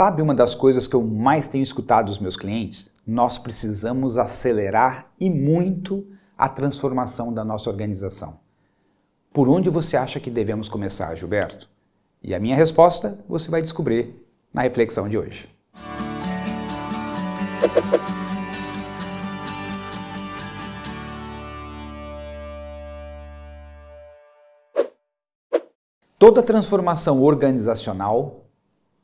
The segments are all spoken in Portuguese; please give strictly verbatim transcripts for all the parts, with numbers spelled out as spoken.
Sabe uma das coisas que eu mais tenho escutado dos meus clientes? Nós precisamos acelerar e muito a transformação da nossa organização. Por onde você acha que devemos começar, Gilberto? E a minha resposta você vai descobrir na reflexão de hoje. Toda transformação organizacional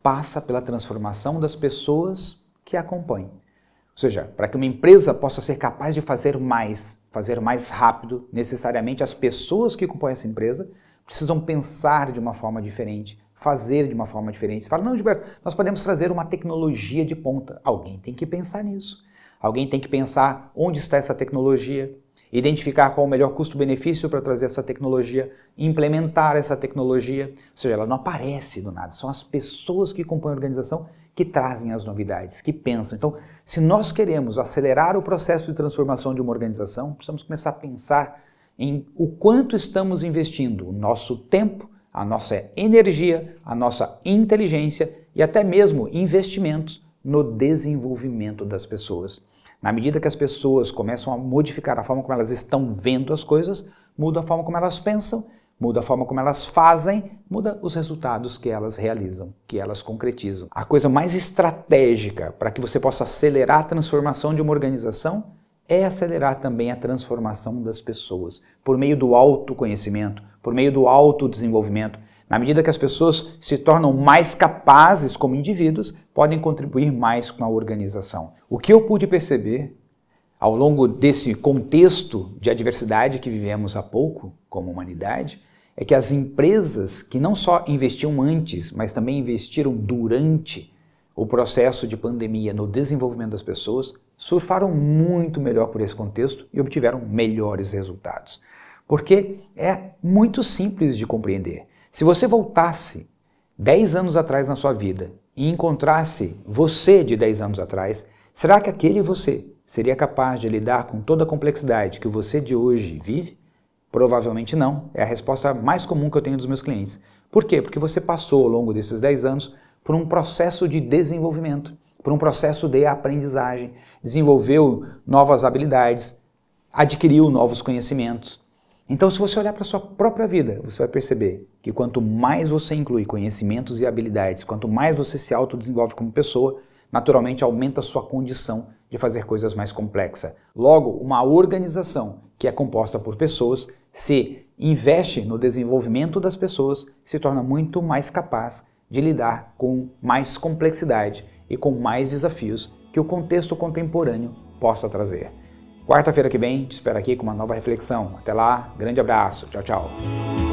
passa pela transformação das pessoas que a acompanham. Ou seja, para que uma empresa possa ser capaz de fazer mais, fazer mais rápido, necessariamente as pessoas que compõem essa empresa precisam pensar de uma forma diferente, fazer de uma forma diferente. Você fala, não, Gilberto, nós podemos trazer uma tecnologia de ponta. Alguém tem que pensar nisso. Alguém tem que pensar onde está essa tecnologia, identificar qual o melhor custo-benefício para trazer essa tecnologia, implementar essa tecnologia. Ou seja, ela não aparece do nada, são as pessoas que compõem a organização que trazem as novidades, que pensam. Então, se nós queremos acelerar o processo de transformação de uma organização, precisamos começar a pensar em o quanto estamos investindo o nosso tempo, a nossa energia, a nossa inteligência e até mesmo investimentos no desenvolvimento das pessoas. Na medida que as pessoas começam a modificar a forma como elas estão vendo as coisas, muda a forma como elas pensam, muda a forma como elas fazem, muda os resultados que elas realizam, que elas concretizam. A coisa mais estratégica para que você possa acelerar a transformação de uma organização é acelerar também a transformação das pessoas, por meio do autoconhecimento, por meio do autodesenvolvimento. Na medida que as pessoas se tornam mais capazes como indivíduos, podem contribuir mais com a organização. O que eu pude perceber ao longo desse contexto de adversidade que vivemos há pouco, como humanidade, é que as empresas que não só investiam antes, mas também investiram durante o processo de pandemia no desenvolvimento das pessoas, surfaram muito melhor por esse contexto e obtiveram melhores resultados. Porque é muito simples de compreender. Se você voltasse dez anos atrás na sua vida e encontrasse você de dez anos atrás, será que aquele você seria capaz de lidar com toda a complexidade que você de hoje vive? Provavelmente não. É a resposta mais comum que eu tenho dos meus clientes. Por quê? Porque você passou ao longo desses dez anos por um processo de desenvolvimento, por um processo de aprendizagem, desenvolveu novas habilidades, adquiriu novos conhecimentos. Então, se você olhar para a sua própria vida, você vai perceber que quanto mais você inclui conhecimentos e habilidades, quanto mais você se autodesenvolve como pessoa, naturalmente aumenta a sua condição de fazer coisas mais complexas. Logo, uma organização que é composta por pessoas, se investe no desenvolvimento das pessoas, se torna muito mais capaz de lidar com mais complexidade e com mais desafios que o contexto contemporâneo possa trazer. Quarta-feira que vem, te espero aqui com uma nova reflexão. Até lá, grande abraço, tchau, tchau.